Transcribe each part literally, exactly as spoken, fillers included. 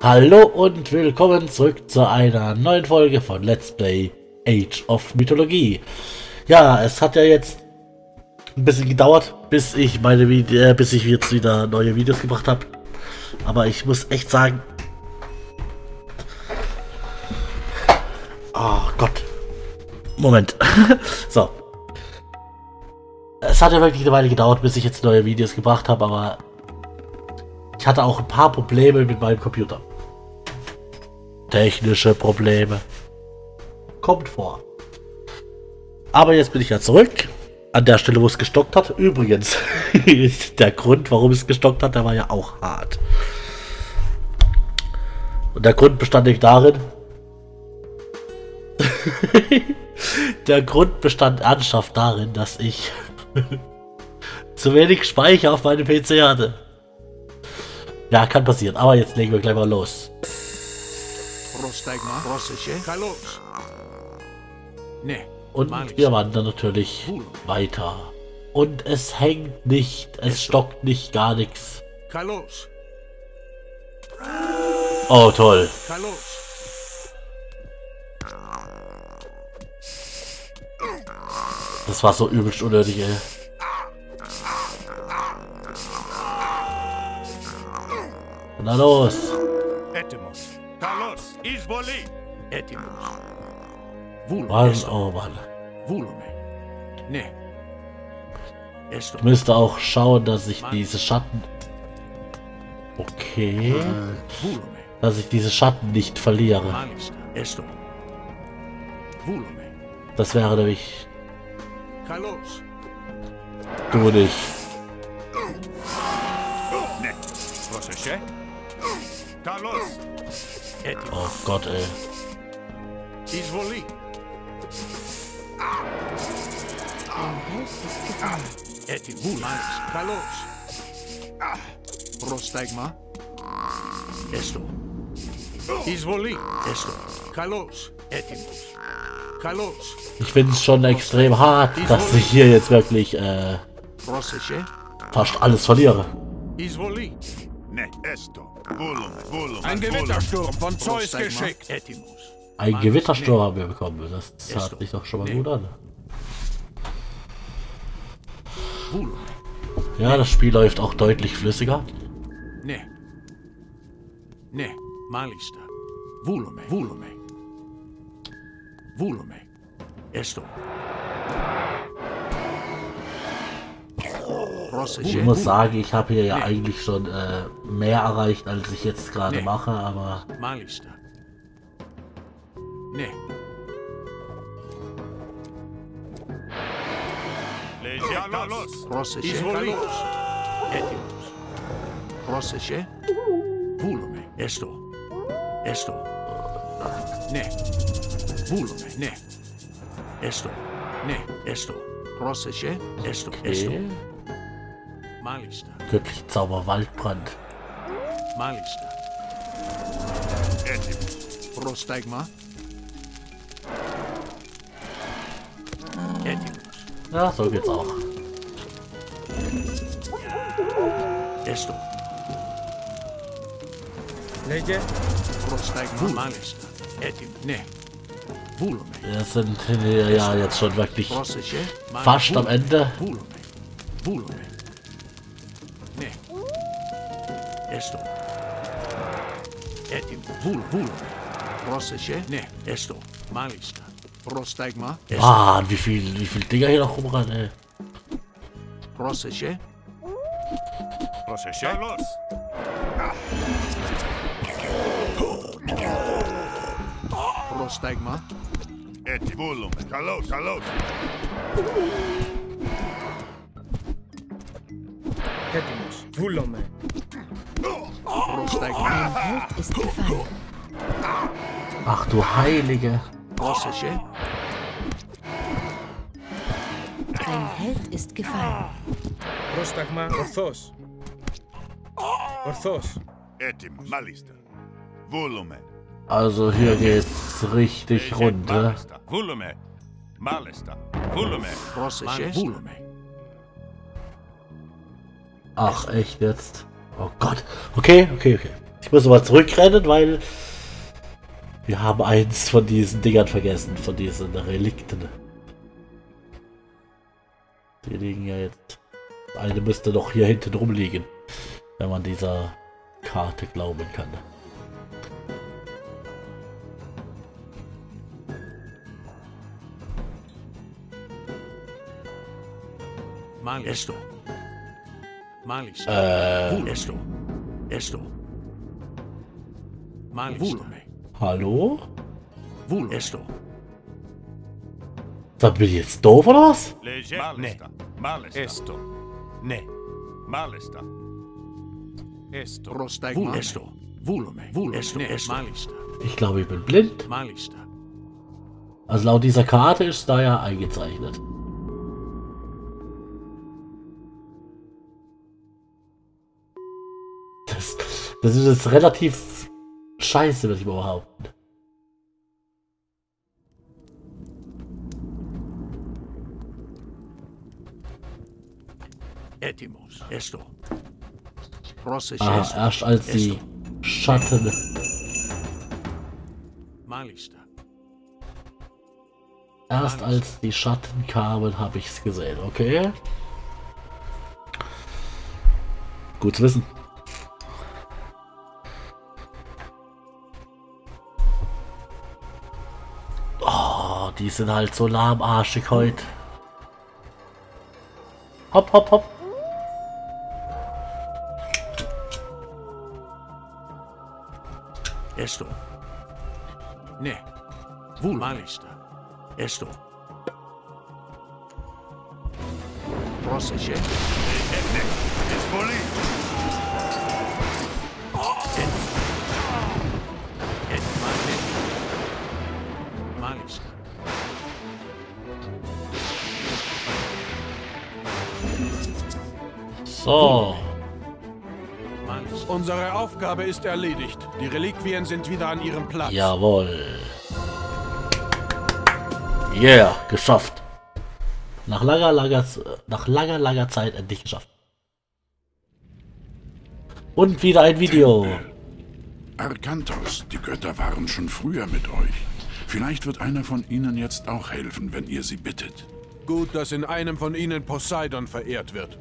Hallo und willkommen zurück zu einer neuen Folge von Let's Play Age of Mythologie. Ja, es hat ja jetzt ein bisschen gedauert, bis ich meine Vide äh, bis ich jetzt wieder neue Videos gebracht habe. Aber ich muss echt sagen, oh Gott, Moment, so. Es hat ja wirklich eine Weile gedauert, bis ich jetzt neue Videos gebracht habe, aber ich hatte auch ein paar Probleme mit meinem Computer. Technische Probleme. Kommt vor. Aber jetzt bin ich ja zurück. An der Stelle, wo es gestockt hat. Übrigens, der Grund, warum es gestockt hat, der war ja auch hart. Und der Grund bestand nicht darin... der Grund bestand ernsthaft darin, dass ich zu wenig Speicher auf meinem P C hatte. Ja, kann passieren, aber jetzt legen wir gleich mal los. Und wir wandern natürlich weiter. Und es hängt nicht, es stockt nicht, gar nichts. Oh, toll. Das war so übelst unnötig, ey. Na los! Mann, oh Mann. Ich müsste auch schauen, dass ich diese Schatten... Okay... Dass ich diese Schatten nicht verliere. Das wäre nämlich... Du nicht. Oh Gott, ey. Ich finde es schon extrem hart, dass ich hier jetzt wirklich äh, fast alles verliere. Ein Gewittersturm von Zeus geschickt. Ein Gewittersturm haben wir bekommen. Das hört sich doch schon mal gut an. Ja, das Spiel läuft auch deutlich flüssiger. Ne. Ne. Malista. Wulume. Wulume. Wulume. Esto. Ich muss sagen, ich habe hier ja eigentlich schon äh, mehr erreicht, als ich jetzt gerade mache, aber... Okay. Göttlich Zauber Waldbrand. Ja, so geht's auch. Wir sind ja jetzt schon wirklich fast am Ende. Esto. Etim. Vul, vul. Prosesche. Ne, esto. Malista. Prostegma. Ah, wie viel, wie viel Dinger hier noch rumrennen, ey. Prosesche. Prosesche. Los. Prostegma. Etim. Vulum. Kalos, kalos. Etimus. Vulome. Ach du Heilige! Dein Held ist gefallen. Prostagma Orthos. Orthos. Also hier geht's richtig runter. Volume. Malista. Volume. Ach echt jetzt? Oh Gott. Okay, okay, okay. Ich muss aber zurückrennen, weil wir haben eins von diesen Dingern vergessen, von diesen Relikten. Die liegen ja jetzt. Eine müsste doch hier hinten rumliegen, wenn man dieser Karte glauben kann. Mal esto. Mal esto. Äh. Esto. Esto. Mal esto. Hallo? Wohl esto. Das bin ich jetzt doof oder was? Ne. Mal esto. Ne. Mal esto. Esto. Wohl esto. Wohl esto. Ich glaube, ich bin blind. Also laut dieser Karte ist da ja eingezeichnet. Das ist jetzt relativ scheiße, würde ich mal behaupten. Etimos, esto. Ah, erst als die Schatten. Erst als die Schatten kamen, habe ich es gesehen, okay? Gut zu wissen. Die sind halt so lahmarschig heute. Hopp, hopp, hopp. Esto. Ne. Vulmalista. Esto. Proseche. So. Unsere Aufgabe ist erledigt. Die Reliquien sind wieder an ihrem Platz. Jawohl. Yeah, geschafft. Nach langer, langer, nach langer, langer Zeit endlich geschafft. Und wieder ein Video. Tempel. Arkantos, die Götter waren schon früher mit euch. Vielleicht wird einer von ihnen jetzt auch helfen, wenn ihr sie bittet. Gut, dass in einem von ihnen Poseidon verehrt wird.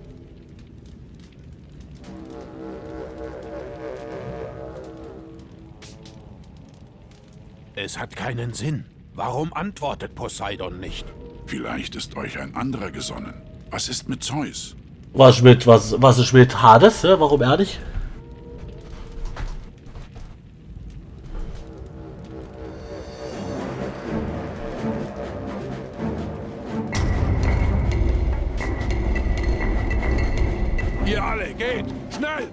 Es hat keinen Sinn. Warum antwortet Poseidon nicht? Vielleicht ist euch ein anderer gesonnen. Was ist mit Zeus? Was mit was? Was ist mit Hades? Ja, warum er nicht? Ihr alle geht schnell!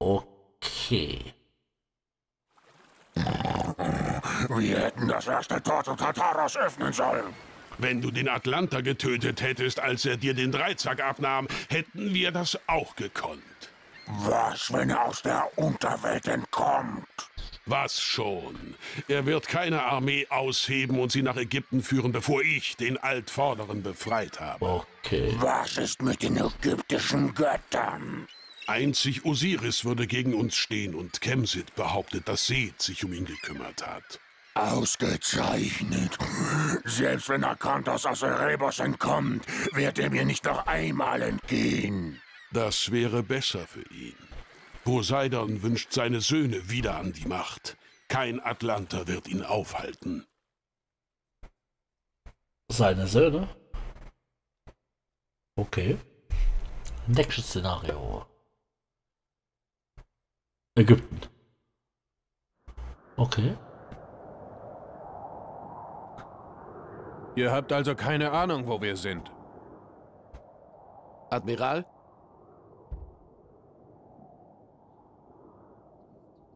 Okay. Wir hätten das erste Tor zu Tartarus öffnen sollen. Wenn du den Atlanter getötet hättest, als er dir den Dreizack abnahm, hätten wir das auch gekonnt. Was, wenn er aus der Unterwelt entkommt? Was schon. Er wird keine Armee ausheben und sie nach Ägypten führen, bevor ich den Altvorderen befreit habe. Okay. Was ist mit den ägyptischen Göttern? Einzig Osiris würde gegen uns stehen und Kemsit behauptet, dass Seth sich um ihn gekümmert hat. Ausgezeichnet. Selbst wenn Arkantos aus Erebos entkommt, wird er mir nicht noch einmal entgehen. Das wäre besser für ihn. Poseidon wünscht seine Söhne wieder an die Macht. Kein Atlanter wird ihn aufhalten. Seine Söhne? Okay. Nächstes Szenario. Ägypten. Okay. Ihr habt also keine Ahnung, wo wir sind. Admiral?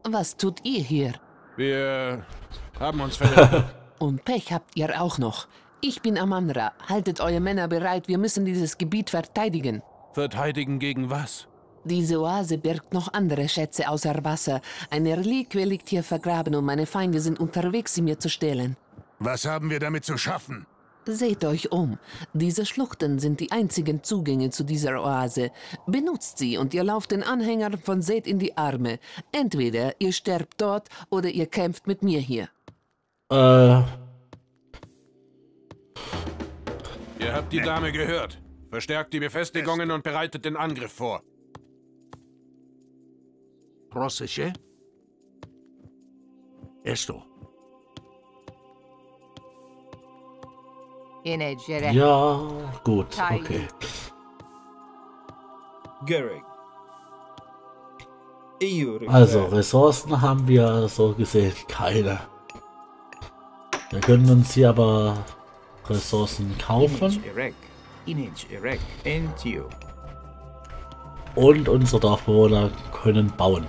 Was tut ihr hier? Wir haben uns verletzt. Und Pech habt ihr auch noch. Ich bin Amandra. Haltet eure Männer bereit. Wir müssen dieses Gebiet verteidigen. Verteidigen gegen was? Diese Oase birgt noch andere Schätze außer Wasser. Eine Reliquie liegt hier vergraben und meine Feinde sind unterwegs, sie mir zu stehlen. Was haben wir damit zu schaffen? Seht euch um. Diese Schluchten sind die einzigen Zugänge zu dieser Oase. Benutzt sie und ihr lauft den Anhängern von Seth in die Arme. Entweder ihr sterbt dort oder ihr kämpft mit mir hier. Äh. Ihr habt die Dame gehört. Verstärkt die Befestigungen und bereitet den Angriff vor. Proseche? Esto. Ja, gut, okay. Also, Ressourcen haben wir so gesehen keine. Wir können uns hier aber Ressourcen kaufen. Und unsere Dorfbewohner können bauen.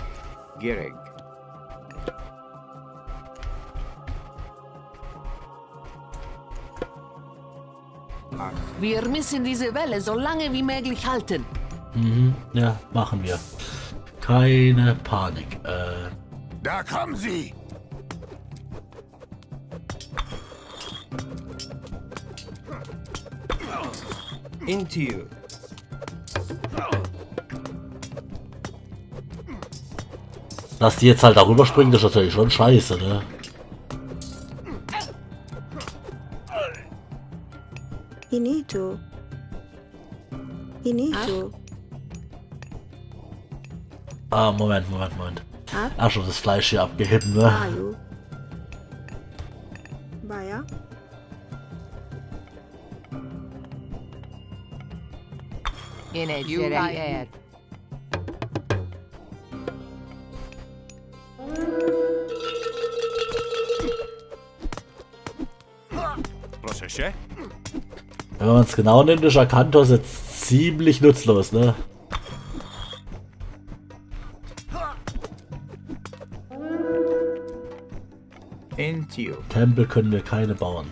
Wir müssen diese Welle so lange wie möglich halten. Mhm, ja, machen wir. Keine Panik. Äh. Da kommen sie! Into. Dass die jetzt halt darüber springen, das ist natürlich schon scheiße, ne? Finito. Finito. Ah, Moment, Moment, Moment. Ach, Ach schon, das Fleisch hier abgeheben, ne? Hallo. Bayer. Was ist das? Wenn man es genau nimmt, ist Arkantos jetzt ziemlich nutzlos, ne? Tempel können wir keine bauen.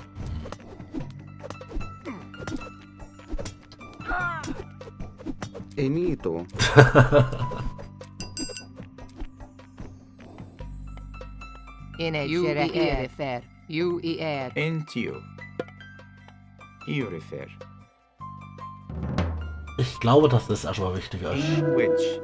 Enito. Ich glaube, dass das erstmal wichtig ist.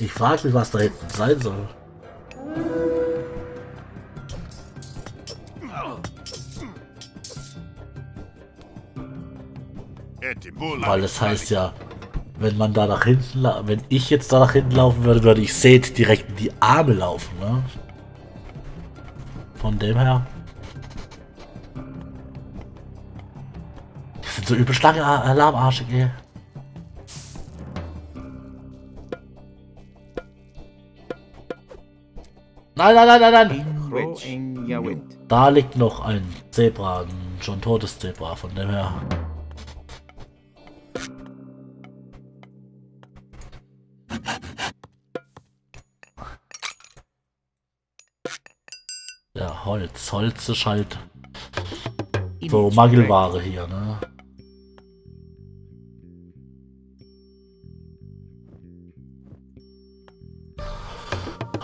Ich frage mich, was da hinten sein soll. Weil es heißt ja, wenn man da nach hinten, wenn ich jetzt da nach hinten laufen würde, würde ich Seth direkt in die Arme laufen, ne? Von dem her. Das sind so übel starke Alarmarsche, ey. Nein, nein, nein, nein, nein! Da liegt noch ein Zebra, ein schon totes Zebra, von dem her. Ja, Holz. Holz ist halt so Mangelware hier, ne?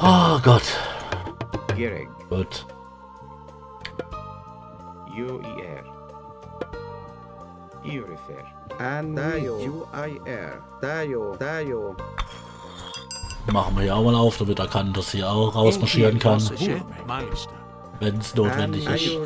Oh Gott. Gut. Machen wir hier auch mal auf, damit er kann, dass hier auch rausmarschieren kann. Wenn es notwendig ist.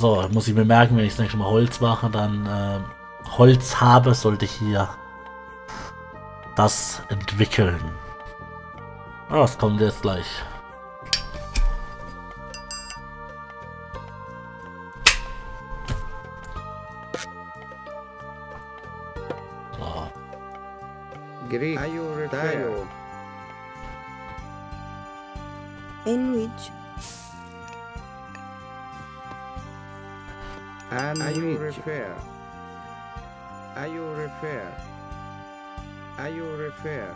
So, muss ich mir merken, wenn ich das nächste Mal Holz mache, dann äh, Holz habe, sollte ich hier das entwickeln. Ah, das kommt jetzt gleich. In which? Are you repair? Are you repair? Are you refer?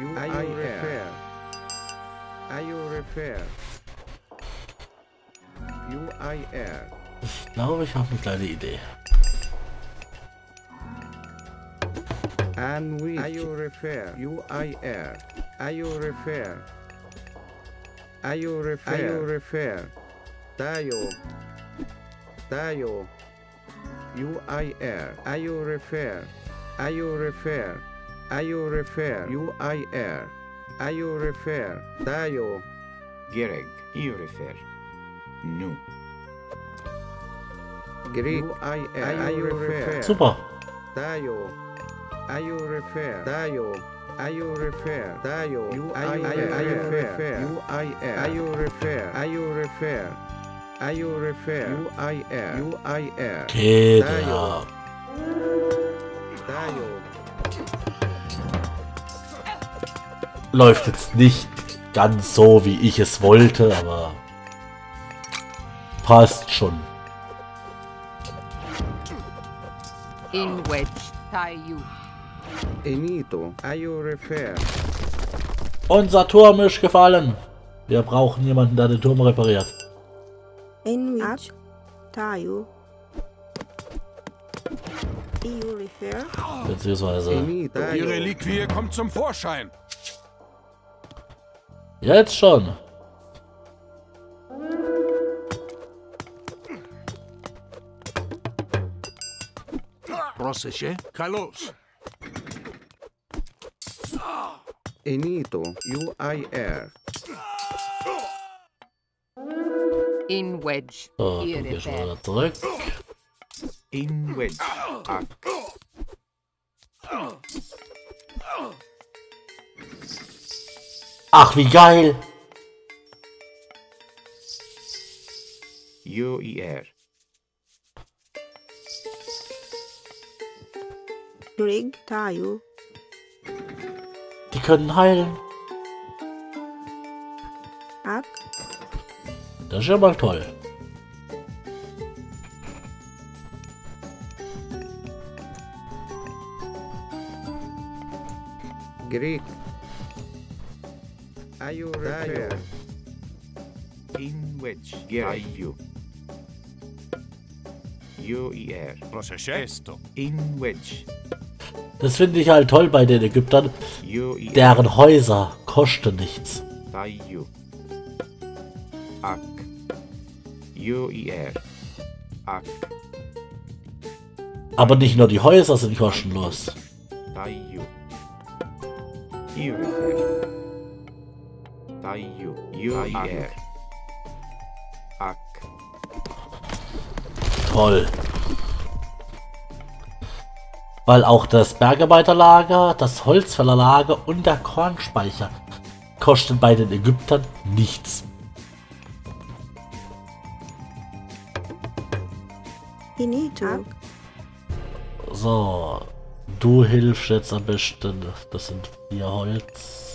You are you refer? Are you refer? You I R. Ich glaube, ich habe eine kleine Idee. And we are you refer? You I R. Are you refer? Are you refer? Are you refer? Dayo. Dayo. You I R. Are you refer? Are you refer? Are you refer? You I R. Are you refer? Dayo. Gereg. You refer. No. Gereg. I R. Are you refer? Super. Dayo. Are you refer? Dayo. Are you refer? Dayo. You I refer. You I R. Are you refer? Are you refer? Are you refer? You I R. You I R. Dayo. Dayo. Läuft jetzt nicht ganz so, wie ich es wollte, aber passt schon. In which tie you? Enito, are you refer? Unser Turm ist gefallen. Wir brauchen jemanden, der den Turm repariert. In which Tayu you refer? Beziehungsweise Enito. Die Reliquie kommt zum Vorschein. Jetzt schon. Prosesche, Kalos. Enito, U I R. In Wedge. So, hier geht's wieder zurück. In Wedge. Ak. Ach, wie geil! U I R. Greg Tayo. Die können heilen. Ab. Das ist ja mal toll. Greg. Are you ready? In which are you? You are. Processo. In which. Das finde ich halt toll bei den Ägyptern. Deren Häuser kosten nichts. Aber nicht nur die Häuser sind kostenlos. Toll. Weil auch das Bergarbeiterlager, das Holzfällerlager und der Kornspeicher kosten bei den Ägyptern nichts. So, du hilfst jetzt am besten. Das sind vier Holz.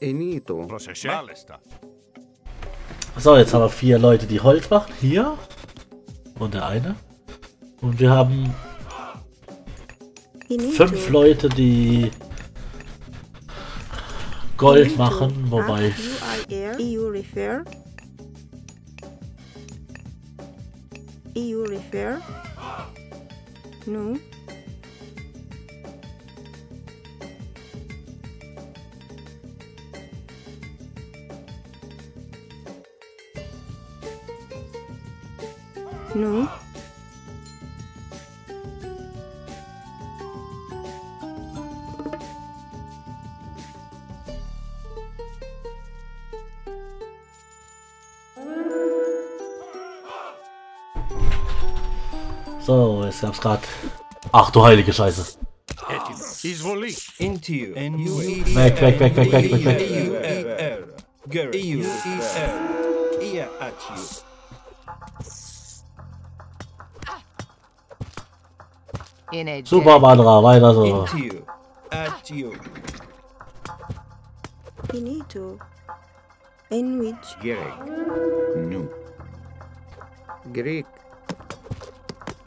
Enito. So, jetzt haben wir vier Leute, die Holz machen. Hier. Und der eine. Und wir haben Enito. Fünf Leute, die Gold Enito. Machen. Wobei. E U refer. E U refer. No. No. So, jetzt gab's grad. Ach du heilige Scheiße. Weg, weg, weg, weg, weg, weg, weg. Super, Amandra, weiter so. Finito. Enwich. Greek. No. Greek.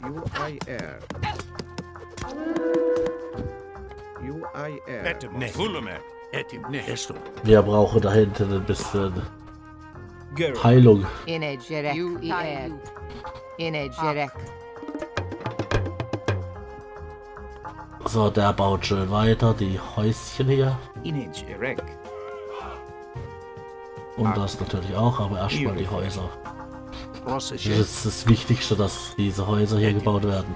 U I R. U I R. Wir brauchen da hinten ein bisschen Heilung. So, der baut schön weiter die Häuschen hier. Und das natürlich auch, aber erstmal die Häuser. Das ist das Wichtigste, dass diese Häuser hier gebaut werden.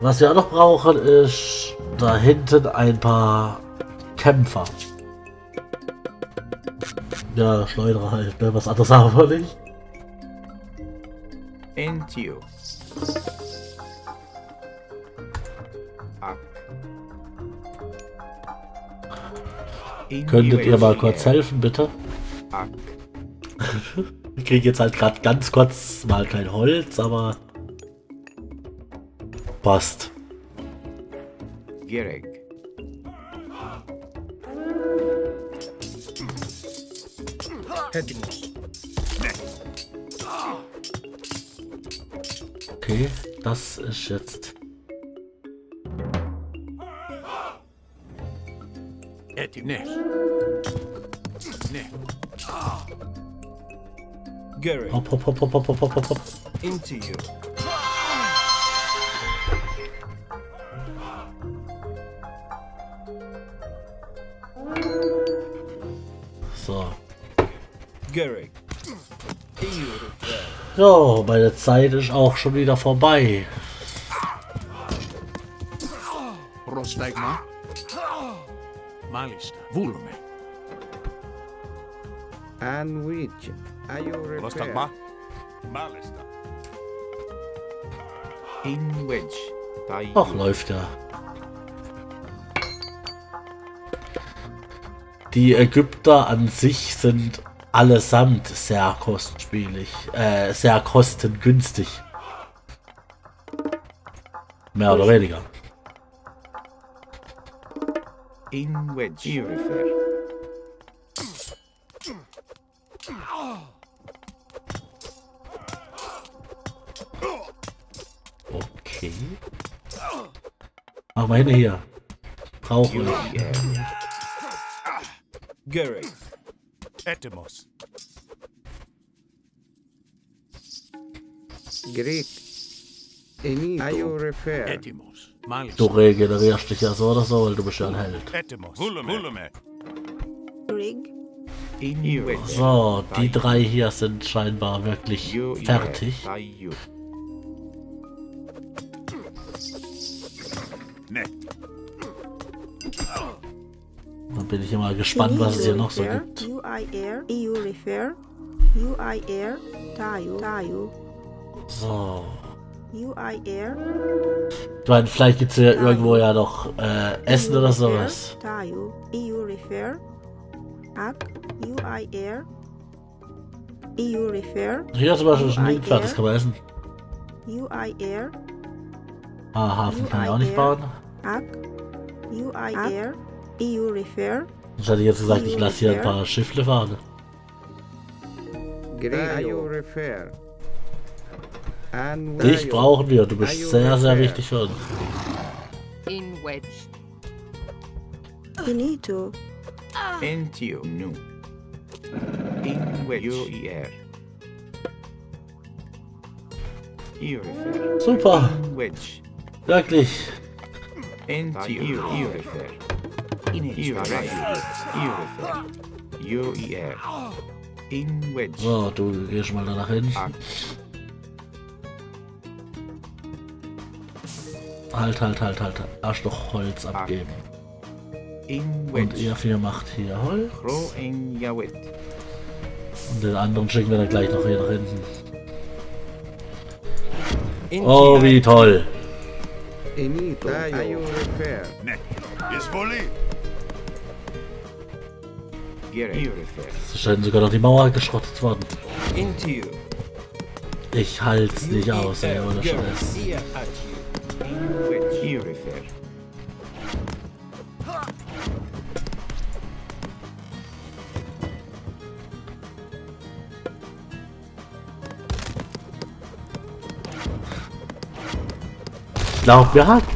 Was wir auch noch brauchen, ist da hinten ein paar Kämpfer. Ja, Schleuderer halt, ne? Was anderes haben wir nicht. Entio. Könntet ihr mal kurz helfen, bitte? Ich kriege jetzt halt gerade ganz kurz mal kein Holz, aber passt. Gierig. Okay, das ist jetzt. Ne. Ne. Hopp, hopp, hopp, hopp, hopp, hopp, hopp, hopp. Into you. So. So, meine Zeit ist auch schon wieder vorbei. Ach, läuft er. Die Ägypter an sich sind allesamt sehr kostspielig, äh, sehr kostengünstig. Mehr oder weniger. In Wedge. Okay. Mach mal hin hier. Brauche ich. Gary. Atmos. Greek. Du regenerierst dich ja so oder so, weil du bist ja ein Held. So, die drei hier sind scheinbar wirklich fertig. Dann bin ich immer gespannt, was es hier noch so gibt. So. Ich meine, vielleicht gibt es ja irgendwo ja noch äh, Essen oder sowas. Hier zum Beispiel ist ein Linkpferd, das kann man essen. Ah, Hafen kann ich auch nicht bauen. Ich hatte jetzt gesagt, ich lasse hier ein paar Schiffle fahren. Dich brauchen wir, du bist sehr, sehr wichtig für uns. In Wedge. Finito. Entio. Nu. In Wedge. Super. Wirklich. Entio. In Wedge. So, du gehst mal danach hin. Halt, halt, halt, halt, erst noch Holz abgeben. Und ihr vier macht hier Holz. Und den anderen schicken wir dann gleich noch hier nach hinten. Oh, wie toll! Es scheint sogar noch die Mauer geschrottet worden. Ich halt's nicht aus, ey, ohne Scheiß. which you refer. Ich glaube, wir haben's.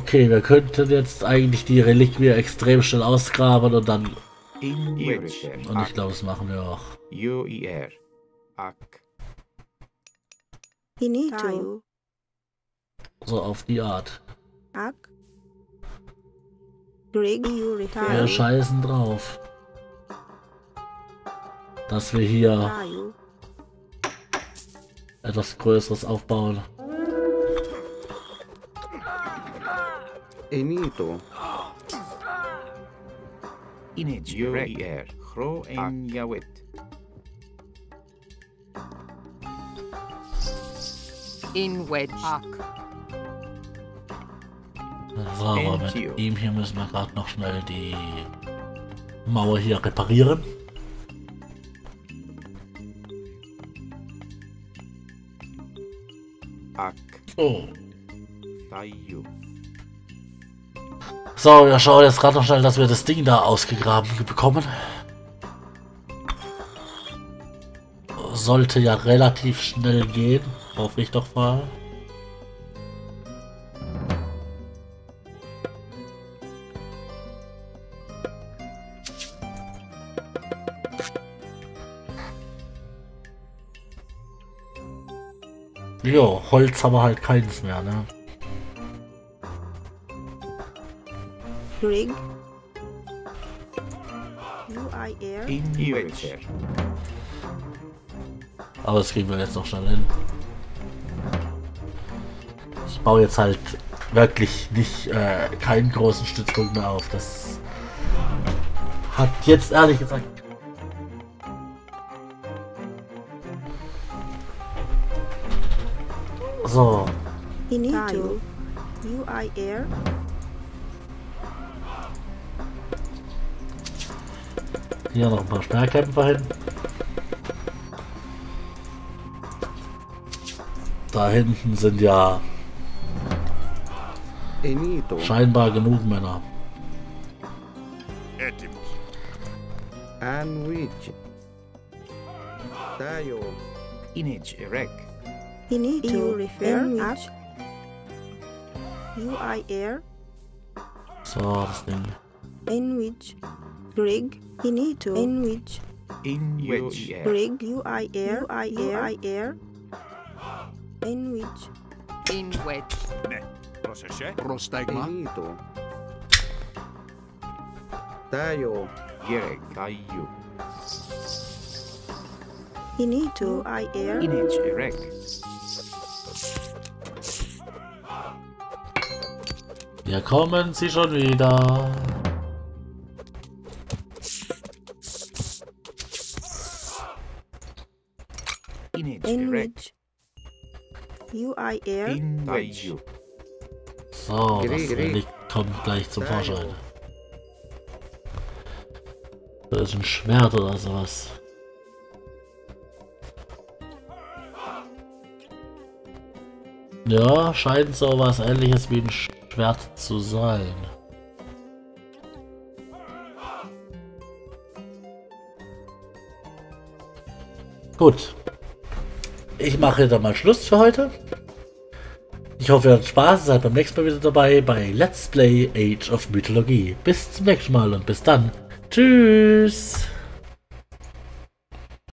Okay, wir könnten jetzt eigentlich die Reliquie extrem schnell ausgraben und dann... Und ich glaube, das machen wir auch. So, auf die Art. Wir scheißen drauf. Dass wir hier etwas Größeres aufbauen. Enito. Inejure. Hro en Yawit. In Wedge. So, aber mit ihm hier müssen wir gerade noch schnell die Mauer hier reparieren. Ak. Oh. Taiyu. So, wir schauen jetzt gerade noch schnell, dass wir das Ding da ausgegraben bekommen. Sollte ja relativ schnell gehen, hoffe ich doch mal. Jo, Holz haben wir halt keins mehr, ne? Rig. Aber das kriegen wir jetzt noch schnell hin. Ich baue jetzt halt wirklich nicht äh, keinen großen Stützpunkt mehr auf. Das hat jetzt ehrlich gesagt. So. Hier noch ein paar Schwerkämpfer hin. Da hinten sind ja scheinbar genug Männer. So, das Ding. Rig, Inito, in which, in which, rig, U I air, I air, I air, in which, in which, ne, prosesche, prostigma, Inito, Tayo, Gerek, Tayo, Inito, I air, in which, Gerek. Ja, kommen Sie schon wieder. So, das Relikt kommt gleich zum Vorschein. Da ist ein Schwert oder sowas. Ja, scheint so was Ähnliches wie ein Schwert zu sein. Gut. Ich mache dann mal Schluss für heute. Ich hoffe, ihr habt Spaß. Seid beim nächsten Mal wieder dabei bei Let's Play Age of Mythologie. Bis zum nächsten Mal und bis dann. Tschüss.